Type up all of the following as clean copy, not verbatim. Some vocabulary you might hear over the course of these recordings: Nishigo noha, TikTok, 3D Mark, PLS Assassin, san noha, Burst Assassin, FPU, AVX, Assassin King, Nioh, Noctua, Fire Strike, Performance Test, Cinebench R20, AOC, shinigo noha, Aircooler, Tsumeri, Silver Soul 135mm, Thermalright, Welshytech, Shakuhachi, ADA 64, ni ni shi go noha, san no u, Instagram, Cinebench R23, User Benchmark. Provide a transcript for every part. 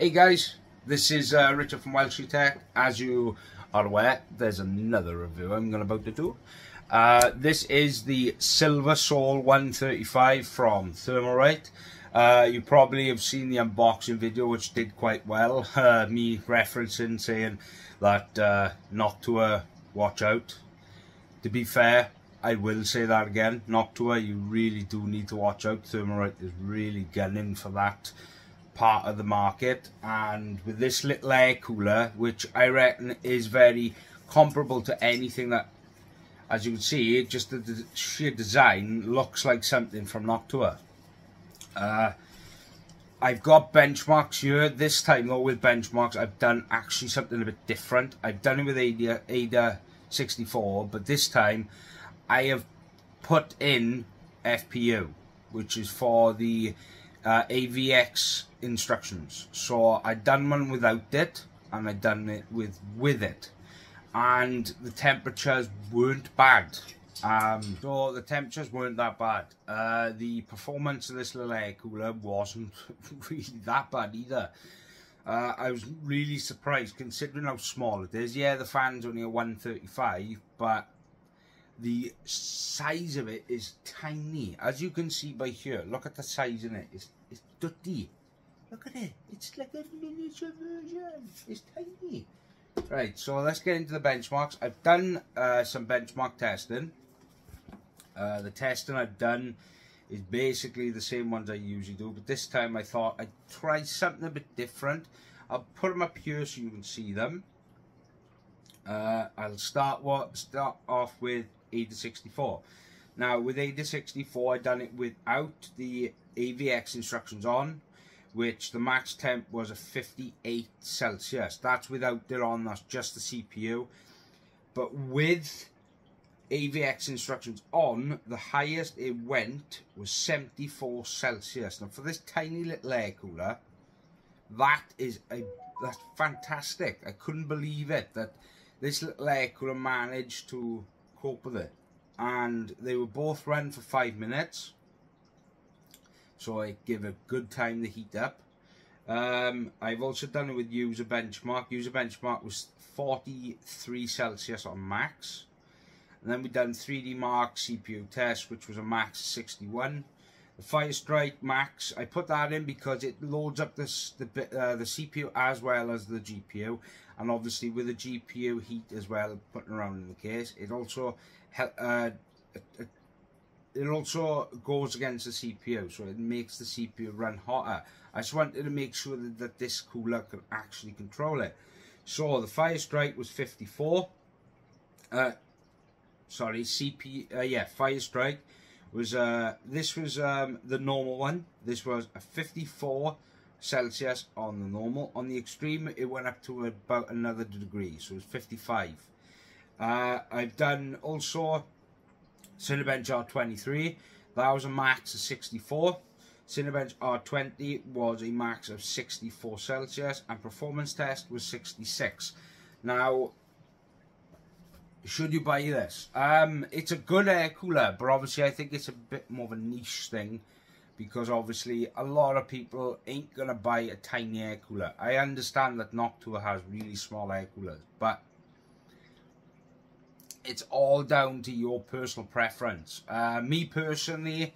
Hey guys, this is Richard from Welshytech. As you are aware, there's another review I'm about to do. This is the Silver Soul 135 from Thermalright. You probably have seen the unboxing video, which did quite well. Me referencing saying that Noctua, watch out. To be fair, I will say that again. Noctua, you really do need to watch out. Thermalright is really gunning for that part of the market, and with this little air cooler, which I reckon is very comparable to anything that, as you can see, just the sheer design looks like something from Noctua. I've got benchmarks here. This time though, with benchmarks, I've done actually something a bit different. I've done it with ADA 64, but this time I have put in FPU, which is for the AVX instructions. So I done one without it, and I done it with it, and the temperatures weren't bad. So the temperatures weren't that bad. The performance of this little air cooler wasn't really that bad either. I was really surprised considering how small it is. Yeah, the fan's only a 135, but the size of it is tiny. As you can see by here, look at the size in it. It's dirty. Look at it. It's like a miniature version. It's tiny. Right, so let's get into the benchmarks. I've done some benchmark testing. The testing I've done is basically the same ones I usually do, but this time I thought I'd try something a bit different. I'll put them up here so you can see them. I'll start off with ADA 64. Now with ADA 64, I done it without the AVX instructions on, which the max temp was a 58 Celsius. That's without it on, that's just the CPU. But with AVX instructions on, the highest it went was 74 Celsius. Now for this tiny little air cooler, that's fantastic. I couldn't believe it that this little air cooler managed to cope with it. And they were both run for 5 minutes, so I give a good time to heat up. I've also done it with User Benchmark. User Benchmark was 43 Celsius on max. And then we done 3D Mark CPU test, which was a max 61. The Fire Strike max, I put that in because it loads up the CPU as well as the GPU, and obviously with the GPU heat as well putting around in the case, it also goes against the CPU, so it makes the CPU run hotter. I just wanted to make sure that this cooler can actually control it. So the Fire Strike was 54. Fire Strike was the normal one. This was a 54 Celsius on the normal. On the extreme, it went up to about another degree, so it was 55. I've done also Cinebench R23. That was a max of 64. Cinebench R20 was a max of 64 Celsius, and Performance Test was 66. Now, should you buy this? It's a good air cooler, but obviously I think it's a bit more of a niche thing, because obviously a lot of people ain't gonna buy a tiny air cooler. I understand that Noctua has really small air coolers, but it's all down to your personal preference. Me personally,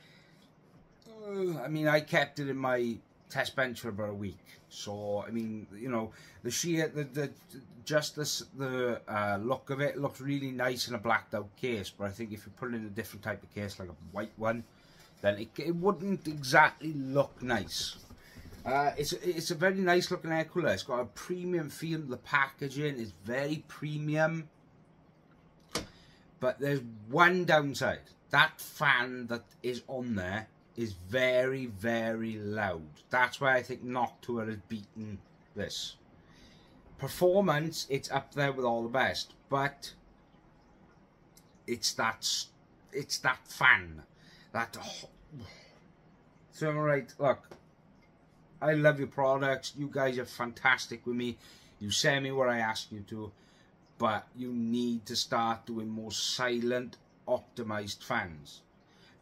I mean, I kept it in my test bench for about a week. So I mean, you know, the sheer look of it looks really nice in a blacked out case, but I think if you put it in a different type of case, like a white one, then it wouldn't exactly look nice. It's a very nice looking air cooler. It's got a premium feel. The packaging is very premium, but there's one downside. That fan that is on there is very, very loud. That's why I think Noctua has beaten this. Performance, it's up there with all the best, but it's that fan. Thermalright, look, I love your products. You guys are fantastic with me. You send me what I ask you to, but you need to start doing more silent, optimized fans.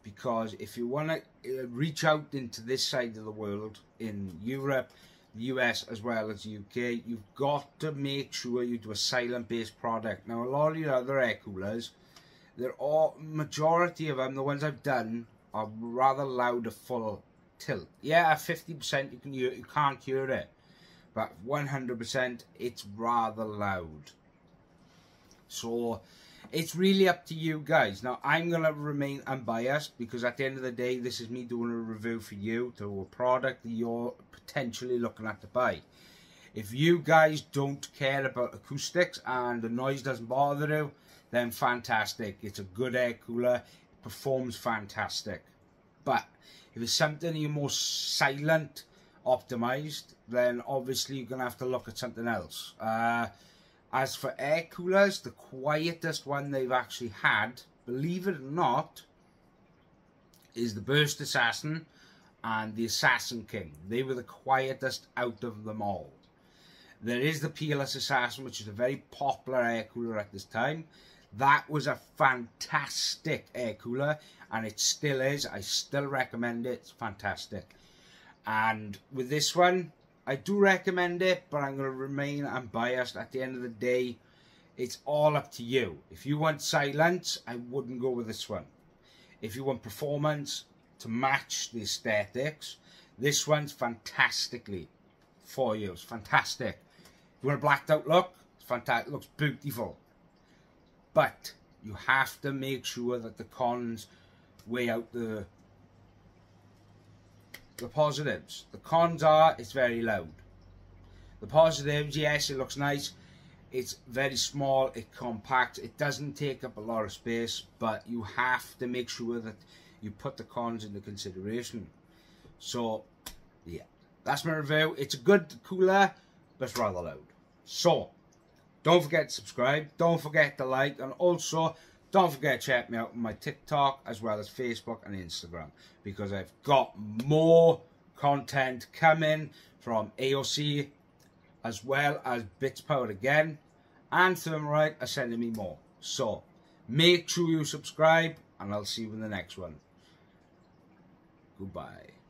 Because if you want to reach out into this side of the world, in Europe, US as well as UK, you've got to make sure you do a silent based product. Now a lot of your other air coolers, they're all, majority of them, the ones I've done, are rather loud to full tilt. Yeah, at 50% you can hear, you can't hear it, but 100% it's rather loud. So it's really up to you guys. Now I'm going to remain unbiased, because at the end of the day this is me doing a review for you to a product that you're potentially looking at to buy. If you guys don't care about acoustics and the noise doesn't bother you, then fantastic. It's a good air cooler, it performs fantastic. But if it's something you're more silent optimized, then obviously you're going to have to look at something else. As for air coolers, the quietest one they've actually had, believe it or not, is the Burst Assassin and the Assassin King. They were the quietest out of them all. There is the PLS Assassin, which is a very popular air cooler at this time. That was a fantastic air cooler, and it still is. I still recommend it. It's fantastic. And with this one, I do recommend it, but I'm going to remain unbiased. At the end of the day, it's all up to you. If you want silence, I wouldn't go with this one. If you want performance to match the aesthetics, this one's fantastically for you. It's fantastic. You want a blacked out look? It's fantastic. It looks beautiful. But you have to make sure that the cons weigh out the positives. The cons are it's very loud. The positives, yes, it looks nice, it's very small, it compacts, it doesn't take up a lot of space, but you have to make sure that you put the cons into consideration. So yeah, that's my review. It's a good cooler, but it's rather loud. So don't forget to subscribe, don't forget to like, and also don't forget to check me out on my TikTok as well as Facebook and Instagram, because I've got more content coming from AOC as well as Bits Powered Again, and Thermalright are sending me more. So make sure you subscribe, and I'll see you in the next one. Goodbye.